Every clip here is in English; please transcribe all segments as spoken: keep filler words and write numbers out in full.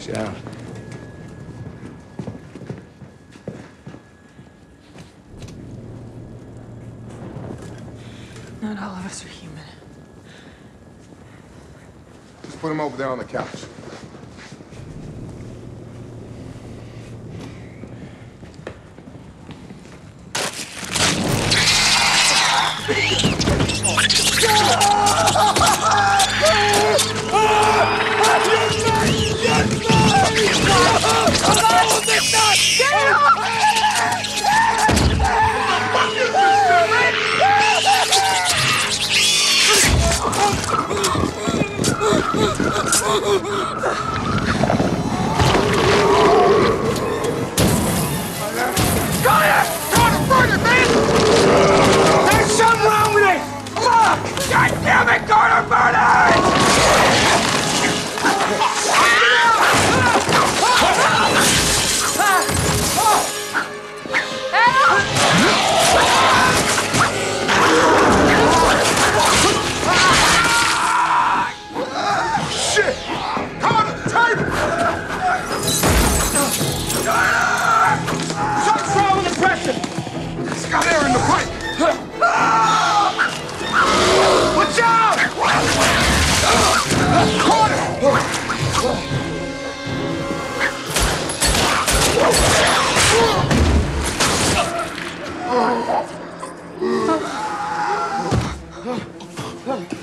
She's out. Not all of us are human. Just put him over there on the couch.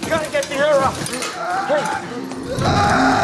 Gotta get the air up. Hey.